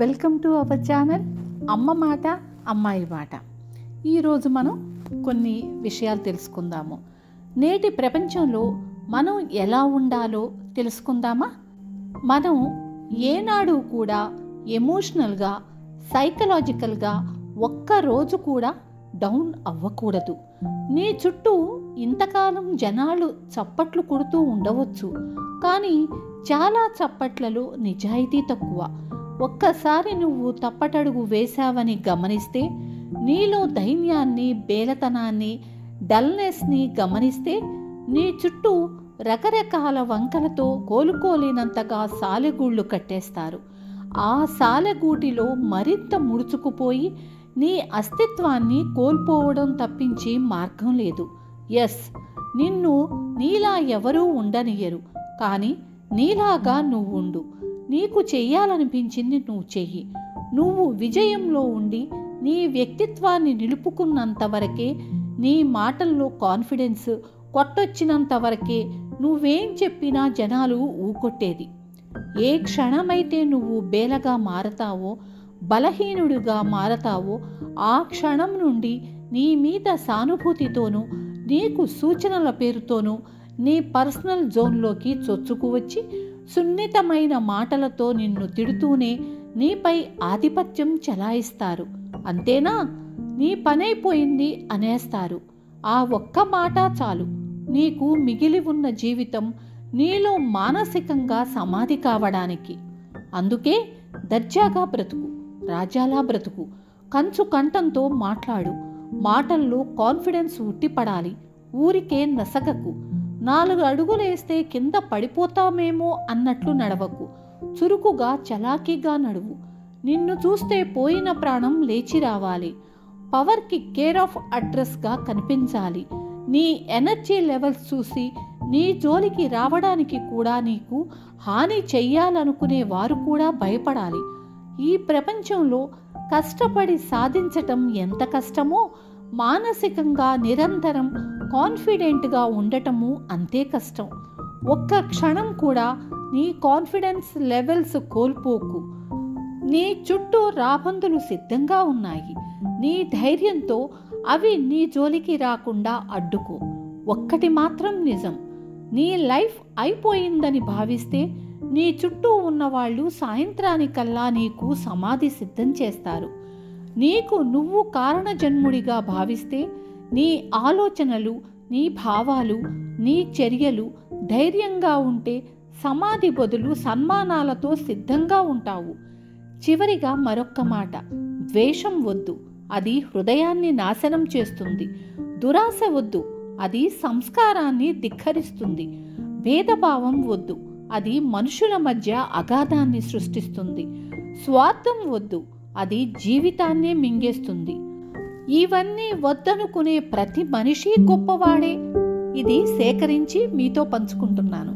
Welcome to our channel అమ్మ మాట అమ్మాయి బాట। ఈ రోజు మనం కొన్ని విషయాలు తెలుసుకుందాము। నేటి ప్రపంచంలో మనం ఎలా ఉండాలో తెలుసుకుందామా। మనం ఏనాడు కూడా ఎమోషనల్ గా సైకలాజికల్ గా ఒక్క రోజు కూడా డౌన్ అవ్వకూడదు। నీ చుట్టూ ఇంతకాలం జనాలు చప్పట్లు కొడుతూ ఉండవచ్చు, కానీ చాలా చప్పట్లలో నిజాయితీ తక్కువ। ఒక్కసారి నువ్వు తప్పటడుగు వేశావని గమనిస్తే, నీలో ధైర్యాన్ని, బేలతనాన్ని, డల్నెస్ని గమనిస్తే, నీ చుట్టూ రకరకాల వంకలతో కోలుకోలేనంతగా సాలెగూళ్ళు కట్టేస్తారు। ఆ సాలెగూటిలో మరింత ముడుచుకుపోయి నీ అస్తిత్వాన్ని కోల్పోవడం తప్పించి మార్గం లేదు। ఎస్, నిన్ను నీలా ఎవరూ ఉండనియరు, కానీ నీలాగా నువ్వు ఉండు। నీకు చెయ్యాలనిపించింది నువ్వు చెయ్యి। నువ్వు విజయంలో ఉండి నీ వ్యక్తిత్వాన్ని నిలుపుకున్నంత వరకే, నీ మాటల్లో కాన్ఫిడెన్స్ కొట్టొచ్చినంత వరకే నువ్వేం చెప్పినా జనాలు ఊకొట్టేది। ఏ క్షణమైతే నువ్వు బేలగా మారతావో, బలహీనుడిగా మారతావో, ఆ క్షణం నుండి నీ మీద సానుభూతితోనూ నీకు సూచనల పేరుతోనూ నీ పర్సనల్ జోన్లోకి చొచ్చుకువచ్చి సున్నితమైన మాటలతో నిన్ను తిడుతూనే నీపై ఆధిపత్యం చెలాయిస్తారు। అంతేనా, నీ పనైపోయింది అనేస్తారు। ఆ ఒక్క మాట చాలు నీకు మిగిలి ఉన్న జీవితం నీలో మానసికంగా సమాధి కావడానికి। అందుకే దర్జాగా బ్రతుకు, రాజాలా బ్రతుకు, కంచు కంఠంతో మాట్లాడు, మాటల్లో కాన్ఫిడెన్స్ ఉట్టిపడాలి, ఊరికే నసగకు, 4 అడుగులేస్తే కింద పడిపోతామేమో అన్నట్లు నడవకు, చురుకుగా చలాకీగా నడువు। నిన్ను చూస్తే పోయిన ప్రాణం లేచి రావాలి, పవర్కి కేర్ ఆఫ్ అడ్రస్గా కనిపించాలి। నీ ఎనర్జీ లెవెల్స్ చూసి నీ జోలికి రావడానికి కూడా, నీకు హాని చెయ్యాలనుకునే వారు కూడా భయపడాలి। ఈ ప్రపంచంలో కష్టపడి సాధించటం ఎంత కష్టమో, మానసికంగా నిరంతరం కాన్ఫిడెంట్గా ఉండటము అంతే కష్టం। ఒక్క క్షణం కూడా నీ కాన్ఫిడెన్స్ లెవెల్స్ కోల్పోకు। నీ చుట్టూ రాబందులు సిద్ధంగా ఉన్నాయి, నీ ధైర్యంతో అవి నీ జోలికి రాకుండా అడ్డుకో। ఒక్కటి మాత్రం నిజం, నీ లైఫ్ అయిపోయిందని భావిస్తే నీ చుట్టూ ఉన్నవాళ్ళు సాయంత్రానికల్లా నీకు సమాధి సిద్ధం చేస్తారు। నీకు నువ్వు కారణజన్ముడిగా భావిస్తే నీ ఆలోచనలు, నీ భావాలు, నీ చర్యలు ధైర్యంగా ఉంటే సమాధి బదులు సన్మానాలతో సిద్ధంగా ఉంటావు। చివరిగా మరొక్క మాట, ద్వేషం వద్దు, అది హృదయాన్ని నాశనం చేస్తుంది। దురాశ వద్దు, అది సంస్కారాన్ని ధిక్కరిస్తుంది। భేదభావం వద్దు, అది మనుషుల మధ్య అగాధాన్ని సృష్టిస్తుంది। స్వార్థం వద్దు, అది జీవితాన్నే మింగేస్తుంది। ఇవన్నీ వద్దనుకునే ప్రతి మనిషి గొప్పవాడే। ఇది సేకరించి మీతో పంచుకుంటున్నాను।